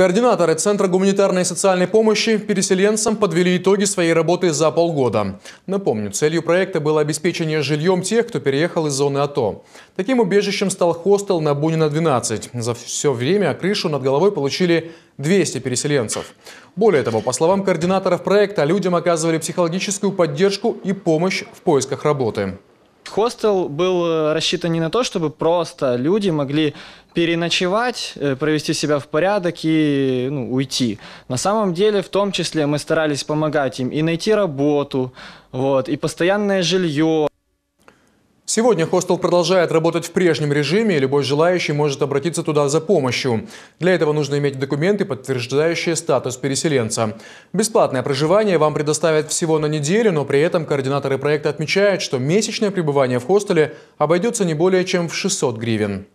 Координаторы Центра гуманитарной и социальной помощи переселенцам подвели итоги своей работы за полгода. Напомню, целью проекта было обеспечение жильем тех, кто переехал из зоны АТО. Таким убежищем стал хостел на Бунина, 12. За все время крышу над головой получили 200 переселенцев. Более того, по словам координаторов проекта, людям оказывали психологическую поддержку и помощь в поисках работы. Хостел был рассчитан не на то, чтобы просто люди могли переночевать, провести себя в порядок и уйти. На самом деле, в том числе, мы старались помогать им и найти работу, и постоянное жилье. Сегодня хостел продолжает работать в прежнем режиме, и любой желающий может обратиться туда за помощью. Для этого нужно иметь документы, подтверждающие статус переселенца. Бесплатное проживание вам предоставят всего на неделю, но при этом координаторы проекта отмечают, что месячное пребывание в хостеле обойдется не более чем в 600 гривен.